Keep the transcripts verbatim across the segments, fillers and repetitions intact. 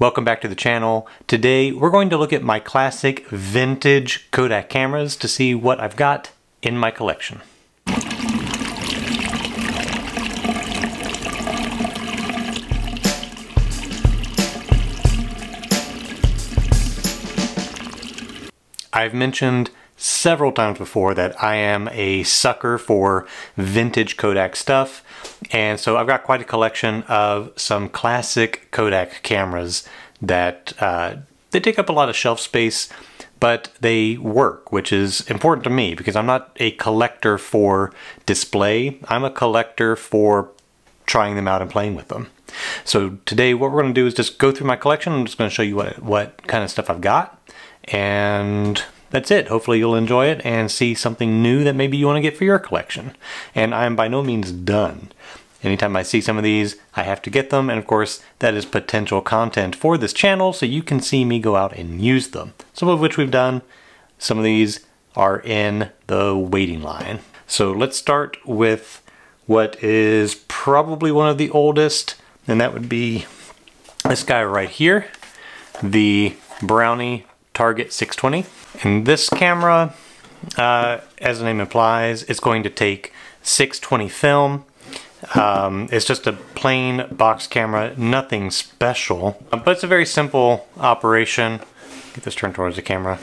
Welcome back to the channel. Today we're going to look at my classic vintage Kodak cameras to see what I've got in my collection. I've mentioned several times before that I am a sucker for vintage Kodak stuff, and so I've got quite a collection of some classic Kodak cameras that uh, they take up a lot of shelf space, but they work, which is important to me because I'm not a collector for display. I'm a collector for trying them out and playing with them. So today what we're going to do is just go through my collection. I'm just going to show you what, what kind of stuff I've got, and that's it. Hopefully you'll enjoy it and see something new that maybe you want to get for your collection. And I'm by no means done. Anytime I see some of these, I have to get them, and of course that is potential content for this channel, so you can see me go out and use them. Some of which we've done, some of these are in the waiting line. So let's start with what is probably one of the oldest, and that would be this guy right here, the Brownie Target six twenty. And this camera, uh, as the name implies, is going to take six twenty film. Um, it's just a plain box camera, nothing special, but it's a very simple operation. Get this turned towards the camera.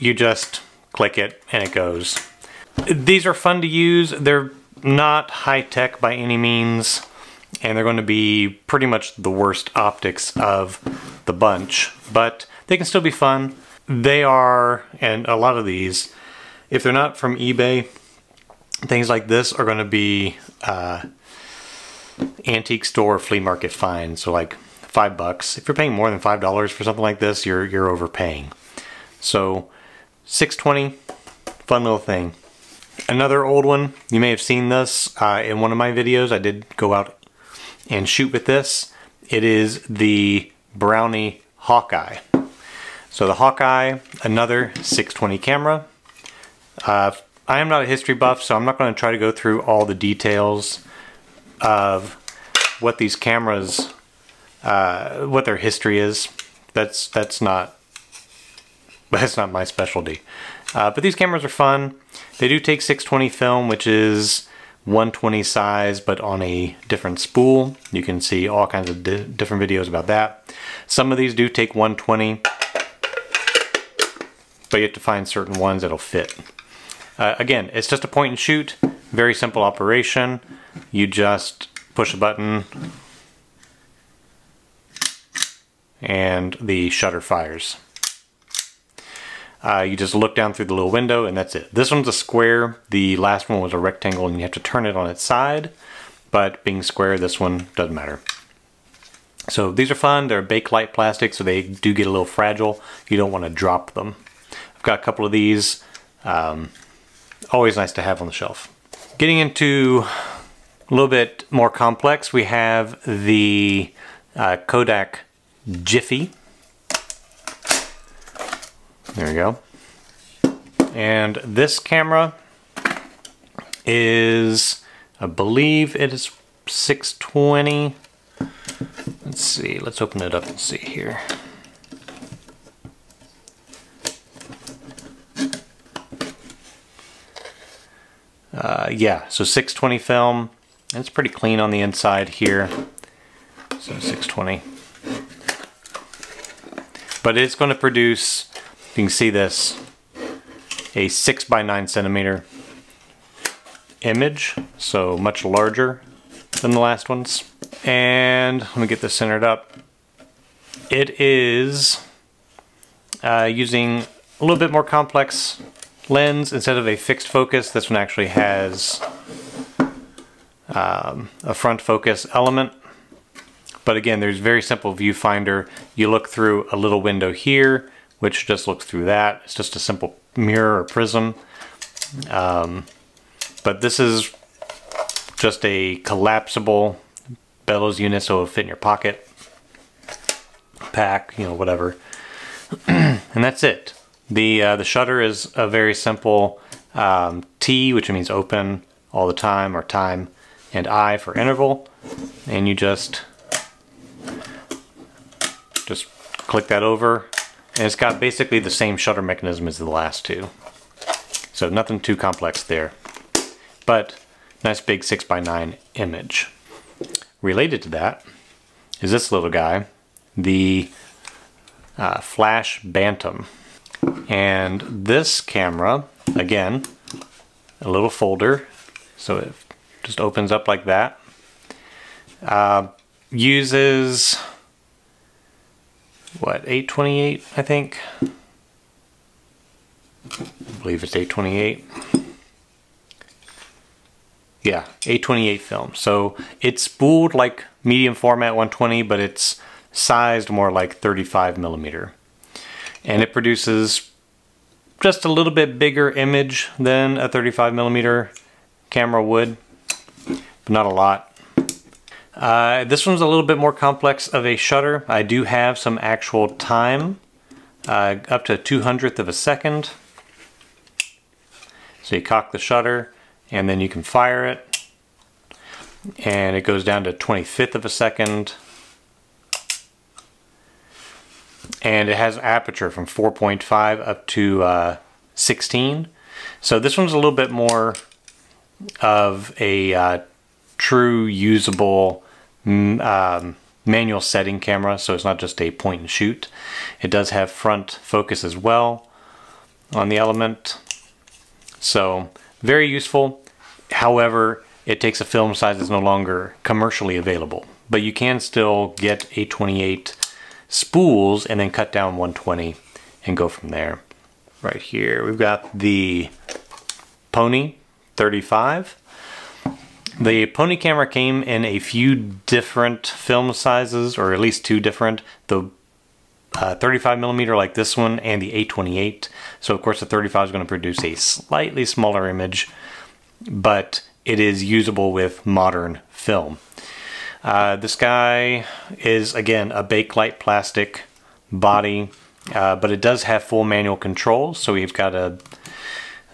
You just click it and it goes. These are fun to use. They're not high tech by any means, and they're going to be pretty much the worst optics of the bunch, but they can still be fun. They are, and a lot of these, if they're not from eBay, things like this are going to be uh, antique store flea market finds, so like five bucks. If you're paying more than five dollars for something like this, you're you're overpaying. So six twenty, fun little thing. Another old one, you may have seen this uh, in one of my videos. I did go out and shoot with this. It is the Brownie Hawkeye. So the Hawkeye, another six twenty camera. Uh, I am not a history buff, so I'm not going to try to go through all the details of what these cameras, uh, what their history is. That's that's not that's not my specialty. Uh, but these cameras are fun. They do take six twenty film, which is one twenty size, but on a different spool. You can see all kinds of di different videos about that. Some of these do take one twenty, but you have to find certain ones that'll fit. Uh, again, it's just a point and shoot, very simple operation. You just push a button and the shutter fires. Uh, you just look down through the little window and that's it. This one's a square, the last one was a rectangle and you have to turn it on its side, but being square, this one doesn't matter. So these are fun, they're Bakelite plastic, so they do get a little fragile. You don't want to drop them. I've got a couple of these, um, always nice to have on the shelf. Getting into a little bit more complex, we have the uh, Kodak Jiffy. There we go. And this camera is, I believe it is six twenty. Let's see, let's open it up and see here. Uh, yeah, so six twenty film. It's pretty clean on the inside here. So six twenty. But it's going to produce, you can see this, a six by nine centimeter image, so much larger than the last ones. And let me get this centered up. It is uh, using a little bit more complex lens. Instead of a fixed focus, this one actually has um, a front focus element. But again, there's very simple viewfinder. You look through a little window here, which just looks through that. It's just a simple mirror or prism. Um, but this is just a collapsible bellows unit, so it'll fit in your pocket, pack, you know, whatever. And that's it. The uh, the shutter is a very simple um, T, which means open all the time, or time, and I for interval. And you just just click that over, and it's got basically the same shutter mechanism as the last two. So nothing too complex there, but nice big six by nine image. Related to that is this little guy, the uh, Flash Bantam. And this camera, again, a little folder, so it just opens up like that. Uh, uses, what, eight twenty-eight, I think? I believe it's eight twenty-eight. Yeah, eight twenty-eight film. So it's spooled like medium format one twenty, but it's sized more like thirty-five millimeter. And it produces just a little bit bigger image than a thirty-five millimeter camera would, but not a lot. Uh, this one's a little bit more complex of a shutter. I do have some actual time, uh, up to a two hundredth of a second. So you cock the shutter, and then you can fire it, and it goes down to twenty-fifth of a second, and it has aperture from four point five up to uh, sixteen. So this one's a little bit more of a uh, true usable um, manual setting camera, so it's not just a point and shoot. It does have front focus as well on the element, so very useful. However, it takes a film size that's no longer commercially available, but you can still get eight twenty-eight spools and then cut down one twenty and go from there. Right here we've got the Pony thirty-five. The Pony camera came in a few different film sizes, or at least two different, the Uh, thirty-five millimeter like this one and the eight twenty-eight. So of course the thirty-five is going to produce a slightly smaller image, but it is usable with modern film. Uh, this guy is, again, a Bakelite plastic body, uh, but it does have full manual control. So we've got a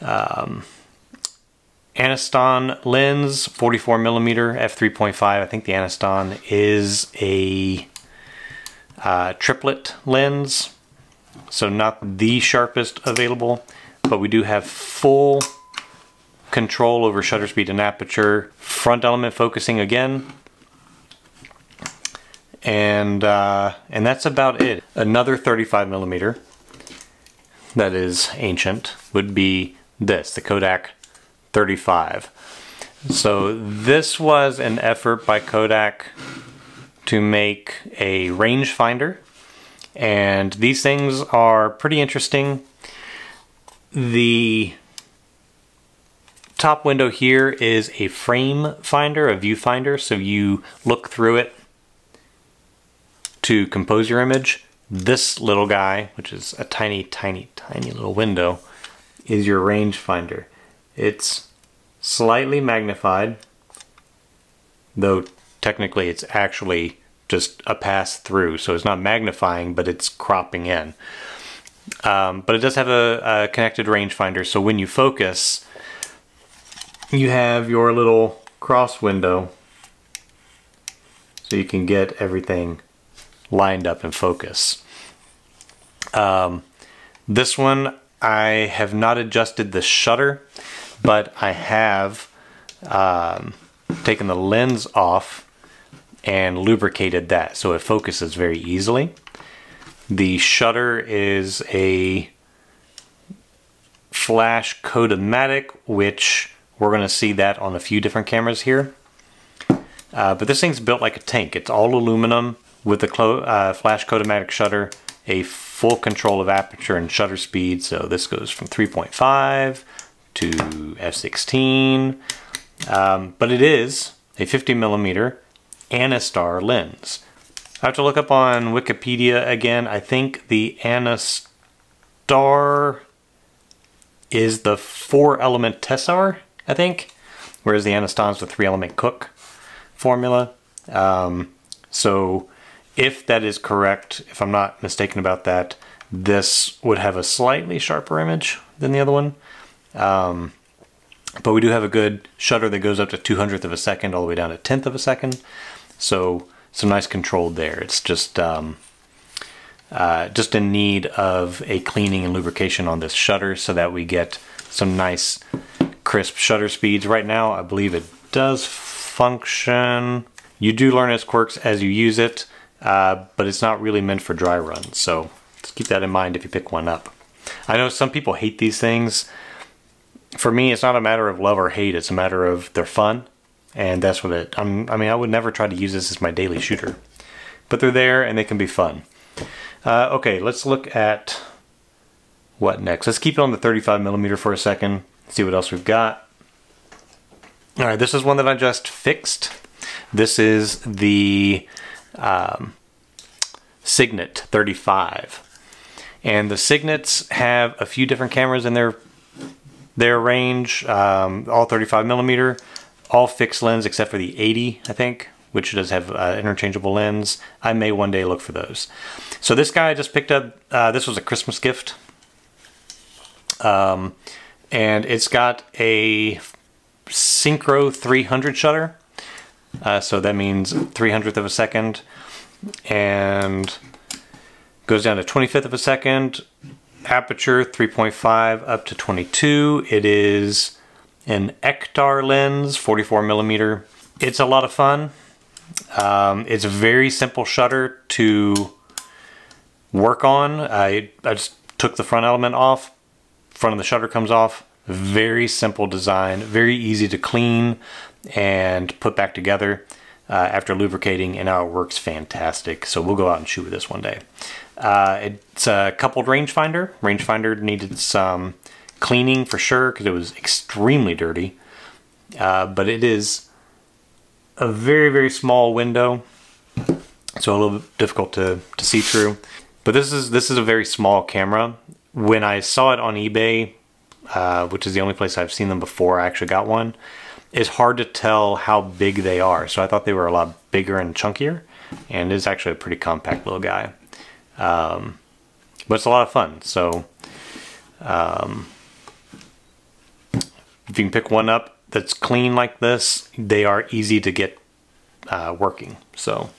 um, Anaston lens, forty-four millimeter f three point five. I think the Anaston is a Uh, triplet lens, so not the sharpest available, but we do have full control over shutter speed and aperture, front element focusing again, and uh, and that's about it. Another thirty-five millimeter that is ancient would be this, the Kodak thirty-five. So this was an effort by Kodak to make a range finder, and these things are pretty interesting. The top window here is a frame finder, a viewfinder, so you look through it to compose your image. This little guy, which is a tiny, tiny, tiny little window, is your range finder. It's slightly magnified, though technically it's actually just a pass through, so it's not magnifying, but it's cropping in. Um, but it does have a, a connected rangefinder, so when you focus, you have your little cross window, so you can get everything lined up in focus. Um, this one, I have not adjusted the shutter, but I have um, taken the lens off and lubricated that, so it focuses very easily. The shutter is a Flash Kodomatic, which we're gonna see that on a few different cameras here. Uh, but this thing's built like a tank. It's all aluminum with a uh, Flash Kodomatic shutter, a full control of aperture and shutter speed. So this goes from three point five to f sixteen, um, but it is a fifty millimeter Anastar lens. I have to look up on Wikipedia again. I think the Anastar is the four element Tessar, I think, whereas the Anaston's the three element Cook formula. Um, so if that is correct, if I'm not mistaken about that, this would have a slightly sharper image than the other one. Um, but we do have a good shutter that goes up to two hundredth of a second all the way down to tenth of a second. So some nice control there. It's just um, uh, just in need of a cleaning and lubrication on this shutter so that we get some nice crisp shutter speeds. Right now, I believe it does function. You do learn its quirks as you use it, uh, but it's not really meant for dry runs. So just keep that in mind if you pick one up. I know some people hate these things. For me, it's not a matter of love or hate. It's a matter of they're fun. And that's what it, I'm, I mean, I would never try to use this as my daily shooter. But they're there and they can be fun. Uh, okay, let's look at what next. Let's keep it on the thirty-five millimeter for a second. See what else we've got. All right, this is one that I just fixed. This is the um, Signet thirty-five. And the Signets have a few different cameras in their, their range, um, all thirty-five millimeter. All fixed lens except for the eighty, I think, which does have uh, interchangeable lens. I may one day look for those. So this guy I just picked up, uh, this was a Christmas gift. Um, and it's got a Synchro three hundred shutter. Uh, so that means three hundredth of a second. And goes down to twenty-fifth of a second. Aperture three point five up to twenty-two. It is an Ektar lens, forty-four millimeter. It's a lot of fun. Um, it's a very simple shutter to work on. I, I just took the front element off. Front of the shutter comes off. Very simple design, very easy to clean and put back together uh, after lubricating, and now it works fantastic. So we'll go out and shoot with this one day. Uh, it's a coupled rangefinder. Rangefinder needed some cleaning for sure because it was extremely dirty, uh, but it is a very very small window, so a little bit difficult to, to see through. But this is this is a very small camera. When I saw it on eBay, uh, which is the only place I've seen them before I actually got one, it's hard to tell how big they are, so I thought they were a lot bigger and chunkier, and it's actually a pretty compact little guy. Um, but it's a lot of fun, so um, if you can pick one up that's clean like this, they are easy to get uh, working. So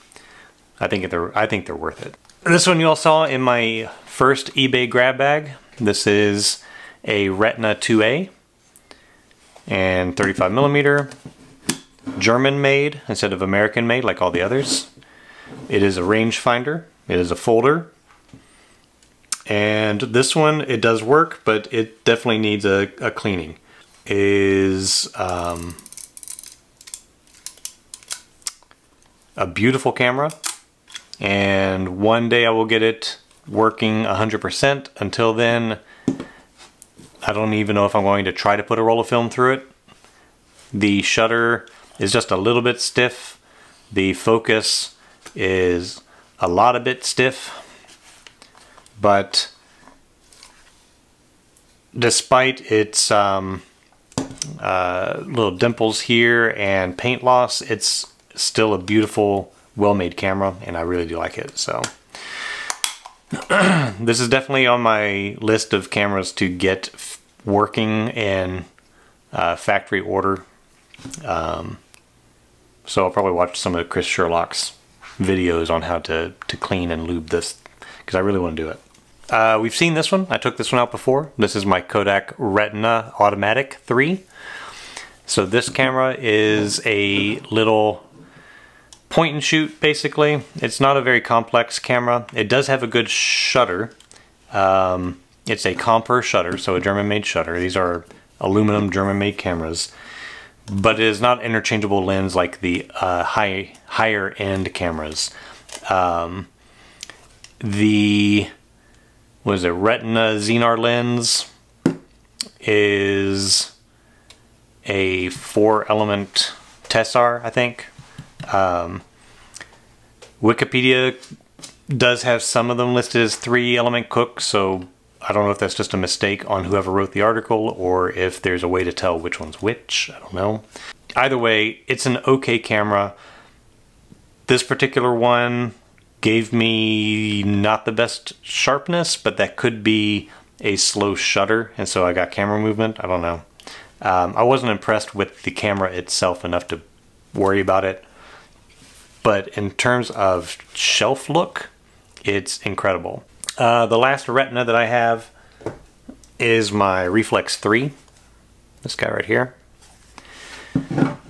I think they're I think they're worth it. This one you all saw in my first eBay grab bag. This is a Retina two A and thirty-five millimeter, German made instead of American made like all the others. It is a rangefinder. It is a folder. And this one, it does work, but it definitely needs a, a cleaning. Is um, a beautiful camera, and one day I will get it working one hundred percent. Until then, I don't even know if I'm going to try to put a roll of film through it. The shutter is just a little bit stiff. The focus is a lot of bit stiff, but despite its um, Uh, little dimples here and paint loss, it's still a beautiful, well-made camera, and I really do like it. So this is definitely on my list of cameras to get f working in uh, factory order. Um, so I'll probably watch some of Chris Sherlock's videos on how to, to clean and lube this, because I really want to do it. Uh, we've seen this one. I took this one out before. This is my Kodak Retina Automatic three. So this camera is a little point and shoot, basically. It's not a very complex camera. It does have a good shutter. Um, it's a Compur shutter, so a German-made shutter. These are aluminum German-made cameras. But it is not interchangeable lens like the uh, high, higher-end cameras. Um, the... What is it? Retina Xenar lens is a four element tessar, I think. Um, Wikipedia does have some of them listed as three element cook, so I don't know if that's just a mistake on whoever wrote the article or if there's a way to tell which one's which. I don't know. Either way, it's an okay camera. This particular one gave me not the best sharpness, but that could be a slow shutter, and so I got camera movement. I don't know. Um, I wasn't impressed with the camera itself enough to worry about it, but in terms of shelf look, It's incredible. Uh, the last Retina that I have is my Reflex three. This guy right here.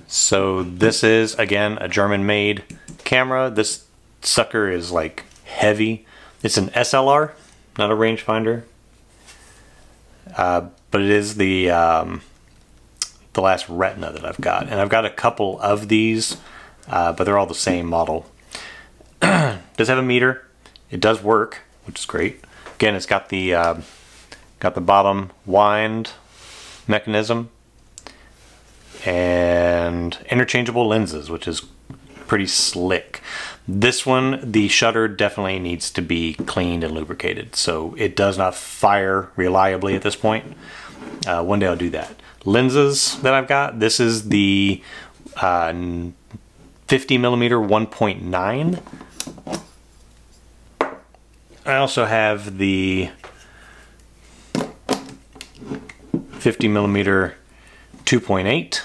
So this is, again, a German-made camera. This sucker is like heavy. It's an S L R, not a rangefinder. Uh, but it is the um, the last Retina that I've got. And I've got a couple of these, uh, but they're all the same model. Does have a meter. It does work, which is great. Again, it's got the uh, got the bottom wind mechanism and interchangeable lenses, which is pretty slick. This one, the shutter definitely needs to be cleaned and lubricated, so it does not fire reliably at this point. Uh, one day I'll do that. Lenses that I've got, this is the uh, fifty millimeter one point nine. I also have the fifty millimeter two point eight.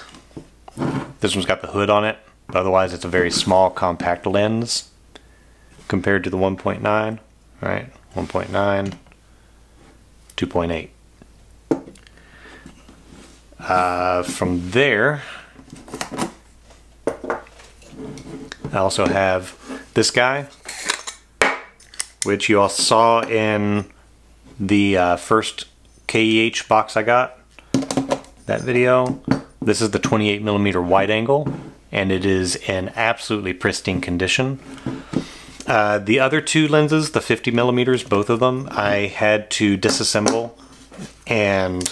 This one's got the hood on it, but otherwise it's a very small compact lens compared to the one point nine, right? one point nine, two point eight. Uh, from there, I also have this guy, which you all saw in the uh, first K E H box I got, that video. This is the twenty-eight millimeter wide angle, and it is in absolutely pristine condition. Uh, the other two lenses, the fifty millimeters, both of them, I had to disassemble and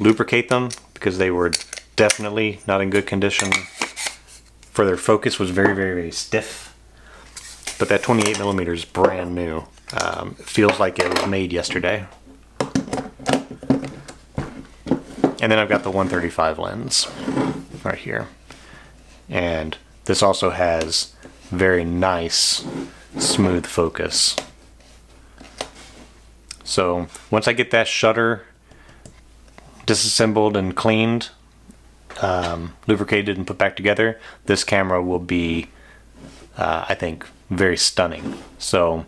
lubricate them because they were definitely not in good condition. For their focus was very, very, very stiff. But that twenty-eight millimeter is brand new. Um, it feels like it was made yesterday. And then I've got the one thirty-five lens right here. And this also has very nice, smooth focus. So once I get that shutter disassembled and cleaned, um, lubricated and put back together, this camera will be, uh, I think, very stunning. So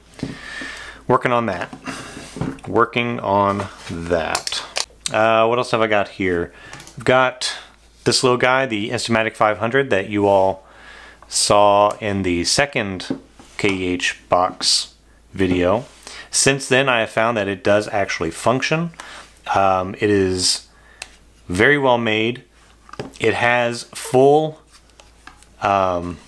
working on that. Working on that. Uh, what else have I got here? I've got this little guy, the Instamatic five hundred that you all saw in the second K E H box video. Since then I have found that it does actually function. Um, it is very well made. It has full um,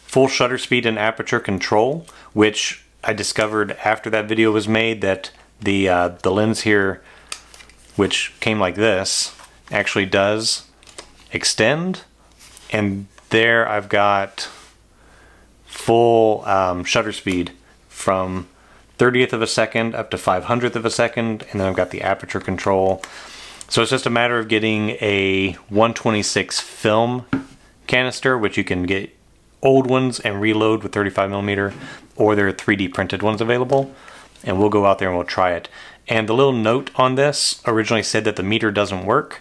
full shutter speed and aperture control, which I discovered after that video was made that the uh, the lens here, which came like this, actually does extend. And there I've got full um, shutter speed from thirtieth of a second up to five hundredth of a second, and then I've got the aperture control. So it's just a matter of getting a one twenty-six film canister, which you can get old ones and reload with thirty-five millimeter, or there are three D printed ones available, and we'll go out there and we'll try it. And the little note on this originally said that the meter doesn't work.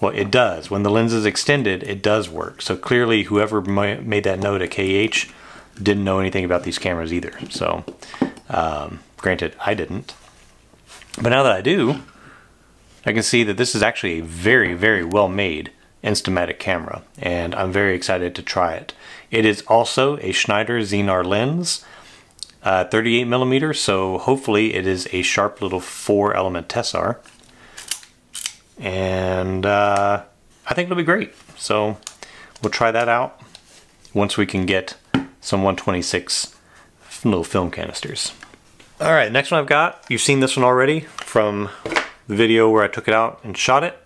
Well, it does. When the lens is extended, it does work. So clearly whoever made that note at K E H didn't know anything about these cameras either. So um, granted, I didn't. But now that I do, I can see that this is actually a very, very well made Instamatic camera, and I'm very excited to try it. It is also a Schneider Xenar lens, uh, thirty-eight millimeter, so hopefully it is a sharp little four element Tessar, and uh, I think it'll be great. So we'll try that out once we can get some one twenty-six little film canisters. All right, next one I've got, you've seen this one already from the video where I took it out and shot it.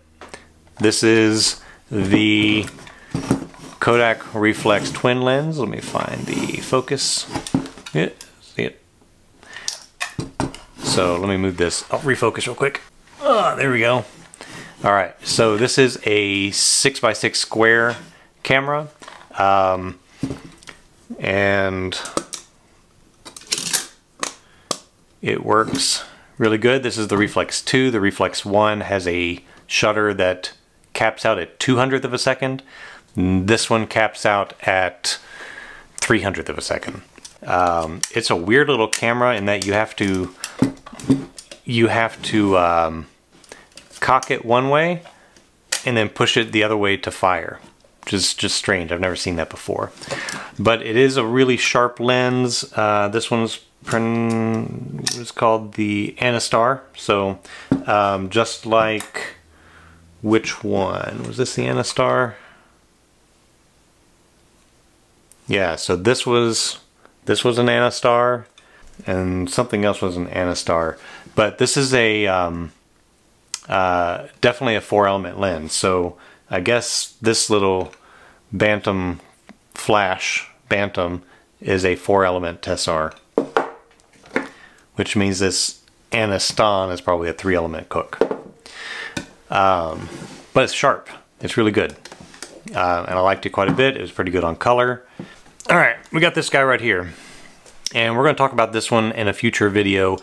This is the Kodak Reflex Twin Lens. Let me find the focus. Yeah, see it. So let me move this. I'll refocus real quick. Oh, there we go. All right, so this is a six by six square camera. Um, and it works really good. This is the Reflex two. The Reflex one has a shutter that caps out at two hundredth of a second. This one caps out at three hundredth of a second. Um, it's a weird little camera in that you have to you have to um, cock it one way and then push it the other way to fire, which is just strange. I've never seen that before. But it is a really sharp lens. Uh, this one's it's called the Anastar. So um, just like which one was this? The Anastar. Yeah. So this was this was an Anastar, and something else was an Anastar. But this is a um, uh, definitely a four-element lens. So I guess this little Bantam Flash Bantam is a four-element Tessar, which means this Anaston is probably a three-element Cook. Um, but it's sharp. It's really good. Uh, and I liked it quite a bit. It was pretty good on color. All right, we got this guy right here. And we're going to talk about this one in a future video.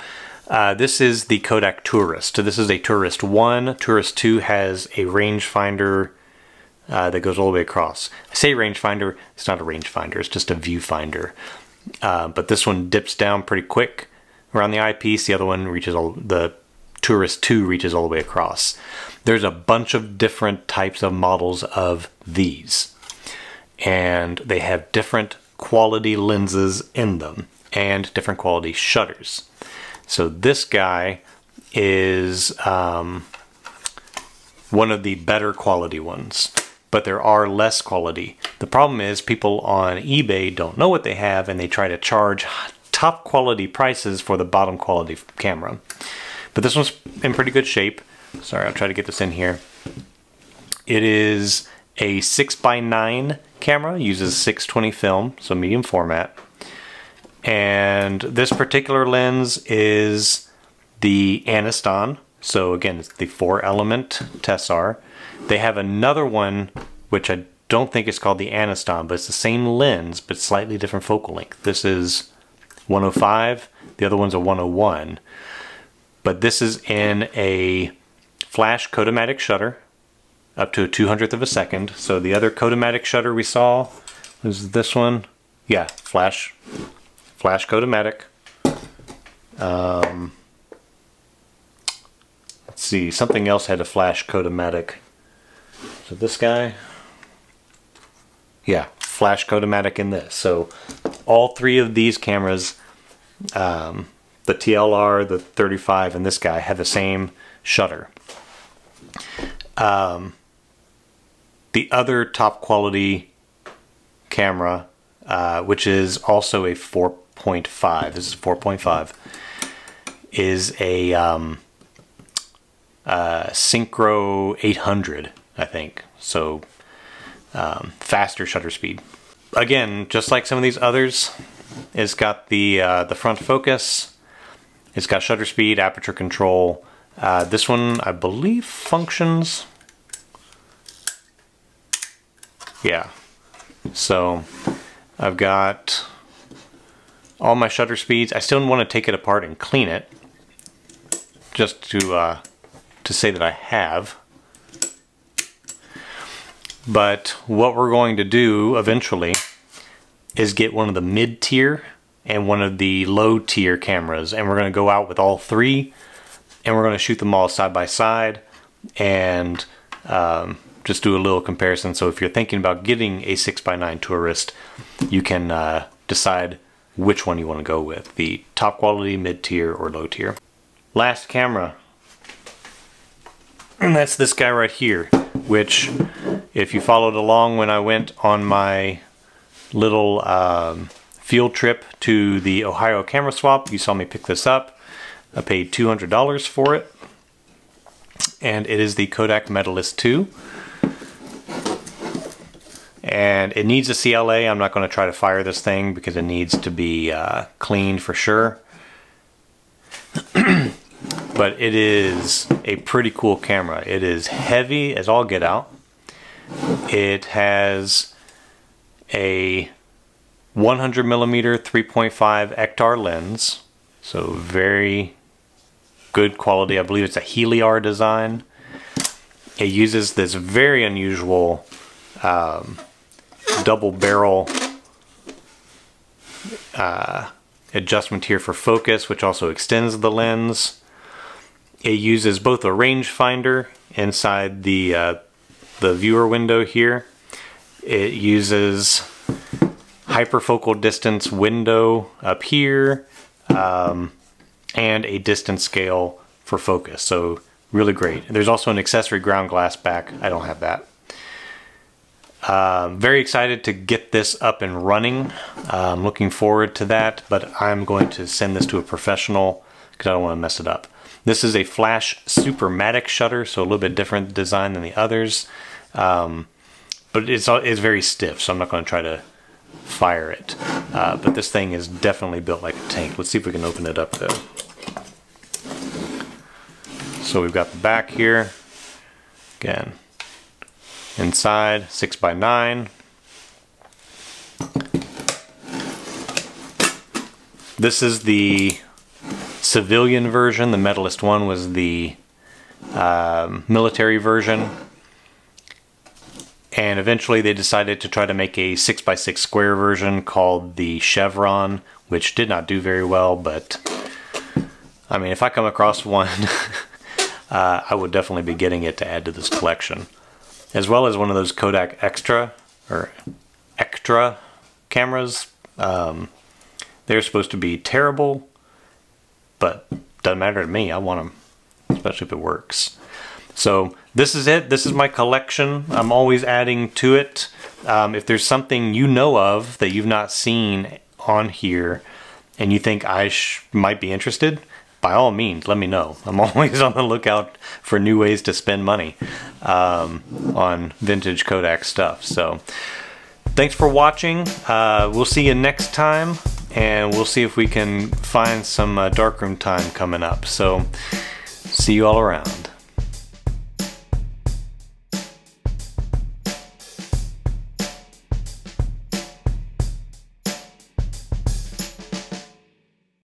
Uh, this is the Kodak Tourist. So this is a Tourist one. Tourist two has a rangefinder uh, that goes all the way across. I say rangefinder. It's not a rangefinder. It's just a viewfinder. Uh, but this one dips down pretty quick around the eyepiece. The other one reaches all, the Tourist two reaches all the way across. There's a bunch of different types of models of these, and they have different quality lenses in them and different quality shutters. So this guy is um, one of the better quality ones, but there are less quality. The problem is people on eBay don't know what they have, and they try to charge top quality prices for the bottom quality camera. But this one's in pretty good shape. Sorry, I'll try to get this in here. It is a six by nine camera, uses six twenty film, so medium format. And this particular lens is the Anaston. So again, it's the four element Tessar. They have another one, which I don't think is called the Anaston, but it's the same lens, but slightly different focal length. This is one oh five, the other one's a one oh one. But this is in a flash Kodamatic shutter up to a two hundredth of a second. So the other Kodamatic shutter we saw was this one. Yeah, flash, flash Kodamatic. Um, let's see, something else had a flash Kodamatic. So this guy, yeah, flash Kodamatic in this. So all three of these cameras, um, the T L R, the thirty-five, and this guy have the same shutter. Um, the other top quality camera, uh, which is also a four point five, this is four point five, is a um, uh, Synchro eight hundred, I think. So um, faster shutter speed. Again, just like some of these others, it's got the uh, the front focus, it's got shutter speed, aperture control. Uh, this one, I believe, functions. Yeah. So I've got all my shutter speeds. I still want to take it apart and clean it, just to uh, to say that I have. But what we're going to do eventually is get one of the mid-tier and one of the low-tier cameras, and we're going to go out with all three, and we're going to shoot them all side by side and um, just do a little comparison. So if you're thinking about getting a six by nine Tourist, you can uh, decide which one you want to go with, the top quality, mid-tier, or low-tier. Last camera, and that's this guy right here, which if you followed along when I went on my little um, field trip to the Ohio Camera Swap, you saw me pick this up. I paid two hundred dollars for it, and it is the Kodak Medalist two, and it needs a C L A. I'm not going to try to fire this thing because it needs to be uh, cleaned for sure. But it is a pretty cool camera. It is heavy as all get out. It has a one hundred millimeter three point five Ektar lens, so very good quality. I believe it's a Heliar design. It uses this very unusual um, double barrel uh, adjustment here for focus, which also extends the lens. It uses both a rangefinder inside the uh, the viewer window here. It uses hyperfocal distance window up here, um, and a distance scale for focus. So really great. There's also an accessory ground glass back. I don't have that. Uh, very excited to get this up and running. Um, looking forward to that, but I'm going to send this to a professional because I don't want to mess it up. This is a Flash Supermatic shutter, so a little bit different design than the others. Um, but it's, it's very stiff, so I'm not going to try to fire it. Uh, but this thing is definitely built like a tank. Let's see if we can open it up though. So we've got the back here. Again, inside, six by nine. This is the civilian version. The Medalist one was the um, military version. And eventually they decided to try to make a six by six square version called the Chevron, which did not do very well, but I mean, if I come across one, uh, I would definitely be getting it to add to this collection. As well as one of those Kodak Extra or Ektra cameras. Um, they're supposed to be terrible, but doesn't matter to me. I want them, especially if it works. So this is it. This is my collection. I'm always adding to it. Um, if there's something you know of that you've not seen on here and you think I sh might be interested, by all means, let me know. I'm always on the lookout for new ways to spend money um, on vintage Kodak stuff. So thanks for watching. Uh, we'll see you next time, and we'll see if we can find some uh, darkroom time coming up. So see you all around.